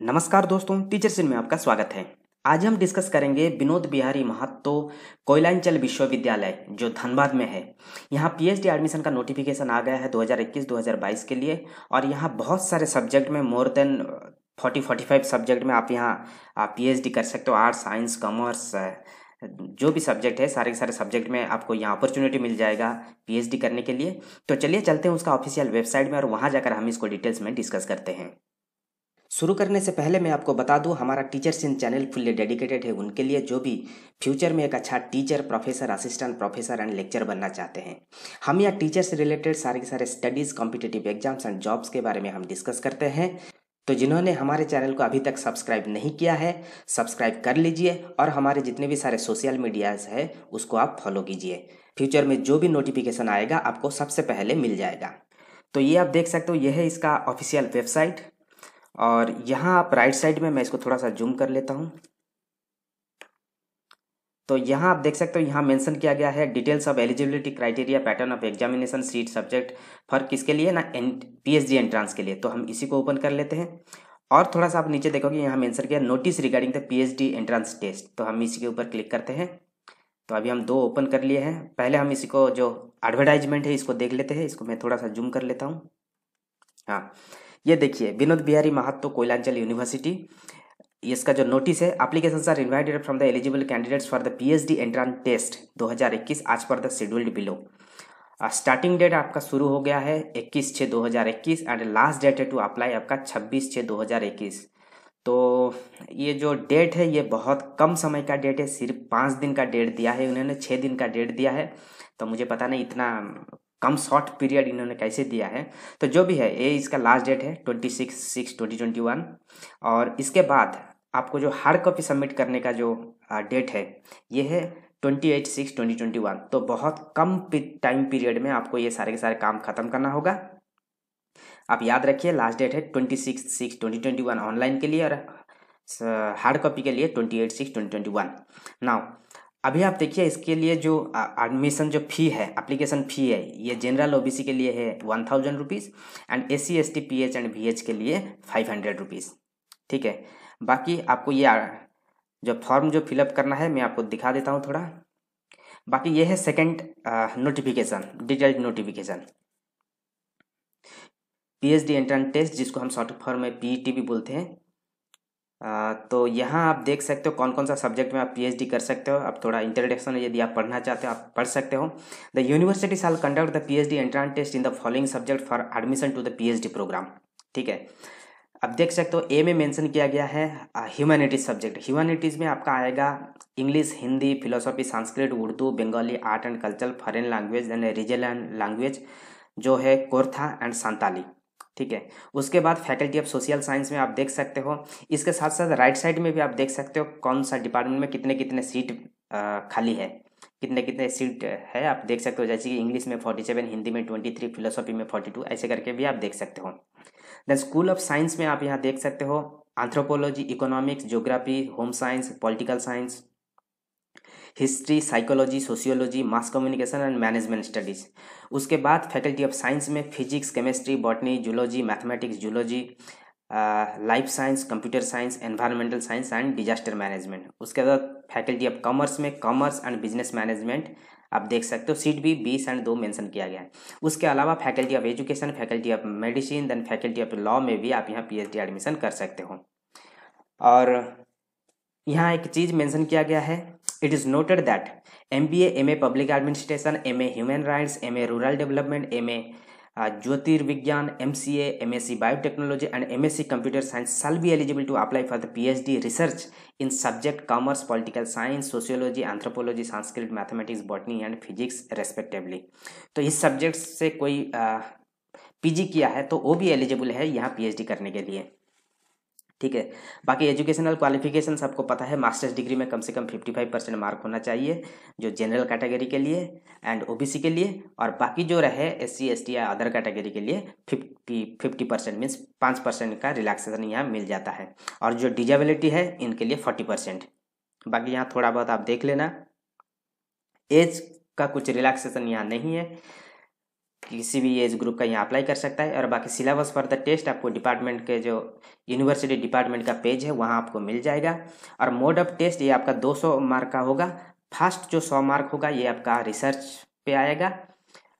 नमस्कार दोस्तों, teachers in में आपका स्वागत है। आज हम डिस्कस करेंगे विनोद बिहारी महतो कोयलांचल विश्वविद्यालय जो धनबाद में है। यहाँ पीएचडी एडमिशन का नोटिफिकेशन आ गया है 2021-2022 के लिए और यहाँ बहुत सारे सब्जेक्ट में मोर देन 40-45 सब्जेक्ट में आप यहाँ पीएचडी कर सकते हो। आर्ट्स, साइंस, कॉमर्स जो भी सब्जेक्ट है सारे के सारे सब्जेक्ट में आपको यहाँ अपॉर्चुनिटी मिल जाएगा पीएचडी करने के लिए। तो चलिए चलते हैं उसका ऑफिशियल वेबसाइट में और वहाँ जाकर हम इसको डिटेल्स में डिस्कस करते हैं। शुरू करने से पहले मैं आपको बता दूं, हमारा teachers in channel fully dedicated है उनके लिए जो भी फ्यूचर में एक अच्छा teacher, professor, assistant professor and lecture बनना चाहते हैं। हम यहाँ टीचर्स रिलेटेड सारे के सारे studies, competitive exams and jobs के बारे में हम डिस्कस करते हैं। तो जिन्होंने हमारे चैनल को अभी तक सब्सक्राइब नहीं किया है, सब्सक्राइब कर लीजिए और हमारे जितने भी सारे सोशल मीडियाज़ है उसको आप फॉलो कीजिए। फ्यूचर में जो भी नोटिफिकेशन आएगा आपको सबसे पहले मिल जाएगा। तो ये आप देख सकते हो, यह है इसका ऑफिशियल वेबसाइट और यहाँ आप राइट साइड में, मैं इसको थोड़ा सा जूम कर लेता हूँ, तो यहाँ आप देख सकते हो यहाँ मेंशन किया गया है details of eligibility criteria, pattern of examination, seat, subject for किसके लिए ना पीएचडी एंट्रांस के लिए। तो हम इसी को ओपन कर लेते हैं और थोड़ा सा आप नीचे देखोगे यहाँ मेंशन किया notice regarding the PhD entrance test, तो हम इसी के ऊपर क्लिक करते हैं। तो अभी हम दो ओपन कर लिए हैं, पहले हम इसी को जो एडवर्टाइजमेंट है इसको देख लेते हैं। इसको मैं थोड़ा सा जूम कर लेता हूँ। हाँ, ये देखिए विनोद बिहारी महतो कोयलांचल यूनिवर्सिटी, इसका जो नोटिस है, applications are invited from the eligible candidates for the PhD entrance test 2021 as per the scheduled below. Starting date आपका शुरू हो गया है 21/6/2021 एंड लास्ट डेट है टू अप्लाई आपका 26/6/2021। तो ये जो डेट है ये बहुत कम समय का डेट है, सिर्फ 5 दिन का डेट दिया है उन्होंने, 6 दिन का डेट दिया है। तो मुझे पता नहीं इतना कम शॉर्ट पीरियड इन्होंने कैसे दिया है। तो जो भी है ये इसका लास्ट डेट है 26/6/2021 और इसके बाद आपको जो हार्ड कॉपी सबमिट करने का जो डेट है ये है 28/6/2021। तो बहुत कम टाइम पीरियड में आपको ये सारे के सारे काम खत्म करना होगा। आप याद रखिए लास्ट डेट है 26/6/2021 ऑनलाइन के लिए और हार्ड कॉपी के लिए 28/6/2021। नाउ अभी आप देखिए इसके लिए जो एडमिशन जो फ़ी है, एप्लीकेशन फ़ी है, ये जनरल ओबीसी के लिए है 1000 rupees and SC ST PH and VH के लिए 500 रुपीज़। ठीक है, बाकी आपको ये जो फॉर्म जो फिलअप करना है मैं आपको दिखा देता हूँ थोड़ा। बाकी ये है second notification, detailed notification PhD entrance test जिसको हम शॉर्ट फॉर्म में PET भी बोलते हैं। तो यहाँ आप देख सकते हो कौन कौन सा सब्जेक्ट में आप पीएचडी कर सकते हो। अब थोड़ा इंट्रोडक्शन यदि आप पढ़ना चाहते हो आप पढ़ सकते हो। The university shall conduct the PhD entrance test in the following subject for admission to the PhD programme. ठीक है, अब देख सकते हो ए में मेंशन किया गया है ह्यूमैनिटीज़ सब्जेक्ट। ह्यूमैनिटीज़ में आपका आएगा English, Hindi, philosophy, Sanskrit, Urdu, Bengali, art and culture, foreign language and regional language जो है कोरथा एंड संताली। ठीक है, उसके बाद फैकल्टी ऑफ सोशल साइंस में आप देख सकते हो। इसके साथ साथ राइट साइड में भी आप देख सकते हो कौन सा डिपार्टमेंट में कितने कितने सीट खाली है, कितने कितने सीट है आप देख सकते हो। जैसे कि इंग्लिश में 47, हिंदी में 23, फिलोसॉफी में 42, ऐसे करके भी आप देख सकते हो। देन स्कूल ऑफ साइंस में आप यहाँ देख सकते हो anthropology, economics, geography, home science, political science, history, psychology, sociology, mass communication and management studies. उसके बाद फैकल्टी ऑफ साइंस में physics, chemistry, botany, zoology, mathematics, zoology, life science, computer science, environmental science and disaster management. उसके बाद faculty of commerce में commerce and business management आप देख सकते हो। सीट भी 20 और 2 मेंशन किया गया है। उसके अलावा faculty of education, faculty of medicine then faculty of law में भी आप यहाँ पीएचडी एडमिशन कर सकते हो। और यहाँ एक चीज़ मेंशन किया गया है, it is noted that MBA, MA public administration, MA human rights, MA rural development, MA ज्योतिर्विज्ञान, MCA, MSc biotechnology and MSc computer science shall be eligible to apply for the PhD research in subject commerce, political science, sociology, anthropology, Sanskrit, mathematics, botany and physics respectively. तो इस subject से कोई PG किया है तो वो भी एलिजिबल है यहाँ PhD करने के लिए। ठीक है, बाकी एजुकेशनल क्वालिफिकेशन आपको पता है, मास्टर्स डिग्री में कम से कम 55% मार्क होना चाहिए जो जनरल कैटेगरी के लिए एंड OBC के लिए, और बाकी जो रहे SC ST या अदर कैटेगरी के लिए 50% मीन्स 5% का रिलैक्सेशन यहाँ मिल जाता है, और जो डिजेबिलिटी है इनके लिए 40%। बाकी यहाँ थोड़ा बहुत आप देख लेना, एज का कुछ रिलैक्सेशन यहाँ नहीं है। किसी भी एज ग्रुप का यहाँ अप्लाई कर सकता है। और बाकी सिलेबस फॉर द टेस्ट आपको डिपार्टमेंट के जो यूनिवर्सिटी डिपार्टमेंट का पेज है वहाँ आपको मिल जाएगा। और मोड ऑफ टेस्ट ये आपका 200 मार्क का होगा। फर्स्ट जो 100 मार्क होगा ये आपका रिसर्च पे आएगा,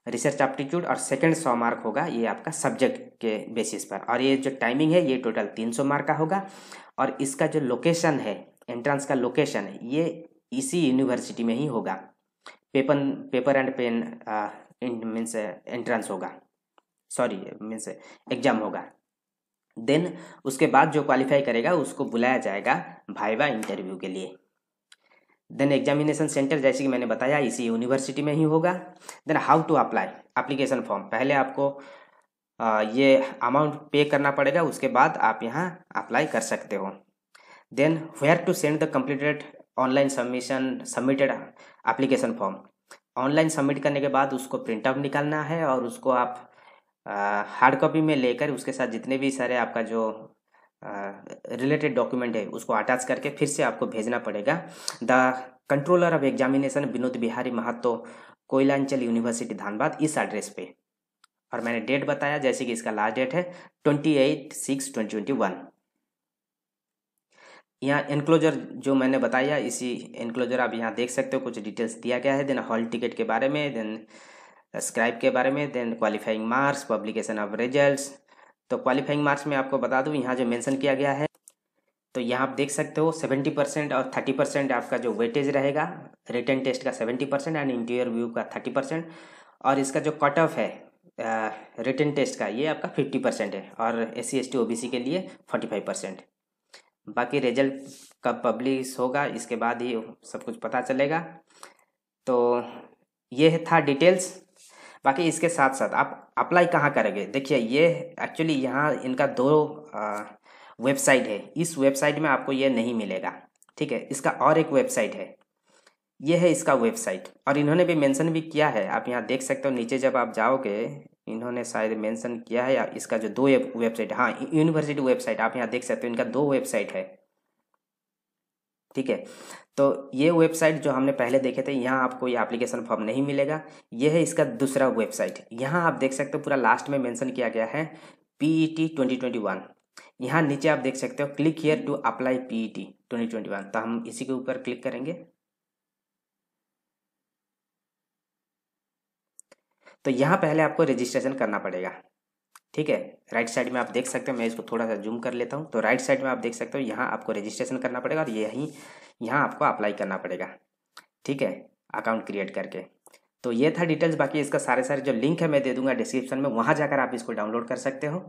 रिसर्च एप्टीट्यूड, और सेकंड 100 मार्क होगा ये आपका सब्जेक्ट के बेसिस पर। और ये जो टाइमिंग है ये टोटल 300 मार्क का होगा। और इसका जो लोकेशन है, एंट्रेंस का लोकेशन है, ये इसी यूनिवर्सिटी में ही होगा। Paper and pen means entrance होगा, सॉरी मीन्स एग्जाम होगा। देन उसके बाद जो क्वालिफाई करेगा उसको बुलाया जाएगा वाइवा इंटरव्यू के लिए। देन एग्जामिनेशन सेंटर जैसे कि मैंने बताया इसी यूनिवर्सिटी में ही होगा। Then how to apply, application form, पहले आपको ये अमाउंट पे करना पड़ेगा, उसके बाद आप यहाँ अप्लाई कर सकते हो। Then where to send the completed online submitted application form, online submit करने के बाद उसको प्रिंट आउट निकालना है और उसको आप हार्ड कॉपी में लेकर उसके साथ जितने भी सारे आपका जो रिलेटेड डॉक्यूमेंट है उसको अटैच करके फिर से आपको भेजना पड़ेगा the controller of examination Vinod Bihari Mahato Koylanchal university Dhanbad, इस एड्रेस पे। और मैंने डेट बताया जैसे कि इसका लास्ट डेट है 28/6/2021। यहाँ एनक्लोजर जो मैंने बताया इसी एनक्लोजर आप यहाँ देख सकते हो, कुछ डिटेल्स दिया गया है। देन हॉल टिकट के बारे में, देन स्क्राइब के बारे में, then qualifying marks, publication of results. तो क्वालिफाइंग मार्क्स में आपको बता दूँ यहाँ जो मेंशन किया गया है, तो यहाँ आप देख सकते हो 70% और 30% आपका जो वेटेज रहेगा, रिटन टेस्ट का 70% एंड इंटरव्यू का 30%। और इसका जो कट ऑफ है रिटन टेस्ट का ये आपका 50% है और SC ST OBC के लिए 45%। बाकी रिजल्ट कब पब्लिश होगा इसके बाद ही सब कुछ पता चलेगा। तो ये था डिटेल्स। बाकी इसके साथ साथ आप अप्लाई कहाँ करेंगे, देखिए ये एक्चुअली यहाँ इनका दो वेबसाइट है, इस वेबसाइट में आपको ये नहीं मिलेगा, ठीक है। इसका और एक वेबसाइट है, ये है इसका वेबसाइट। और इन्होंने भी मेंशन भी किया है, आप यहाँ देख सकते हो नीचे जब आप जाओगे इन्होंने शायद मेंशन किया है इसका जो दो वेबसाइट, हाँ यूनिवर्सिटी वेबसाइट आप यहाँ देख सकते हो, इनका दो वेबसाइट है, ठीक है। तो ये वेबसाइट जो हमने पहले देखे थे यहाँ आपको ये एप्लीकेशन फॉर्म नहीं मिलेगा, ये है इसका दूसरा वेबसाइट। यहाँ आप देख सकते हो पूरा लास्ट में मेंशन किया गया है PET 2021। यहाँ नीचे आप देख सकते हो click here to apply PET 2021, तो हम इसी के ऊपर क्लिक करेंगे। तो यहाँ पहले आपको रजिस्ट्रेशन करना पड़ेगा, ठीक है। राइट साइड में आप देख सकते हो, मैं इसको थोड़ा सा जूम कर लेता हूँ। तो राइट साइड में आप देख सकते हो यहाँ आपको रजिस्ट्रेशन करना पड़ेगा और यही यहाँ आपको अप्लाई करना पड़ेगा, ठीक है, अकाउंट क्रिएट करके। तो ये था डिटेल्स। बाकी इसका सारे जो लिंक है मैं दे दूंगा डिस्क्रिप्शन में, वहाँ जाकर आप इसको डाउनलोड कर सकते हो।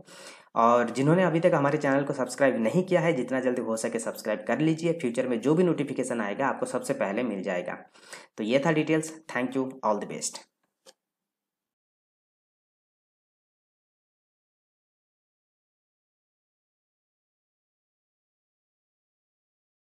और जिन्होंने अभी तक हमारे चैनल को सब्सक्राइब नहीं किया है जितना जल्दी हो सके सब्सक्राइब कर लीजिए, फ्यूचर में जो भी नोटिफिकेशन आएगा आपको सबसे पहले मिल जाएगा। तो ये था details. Thank you, all the best.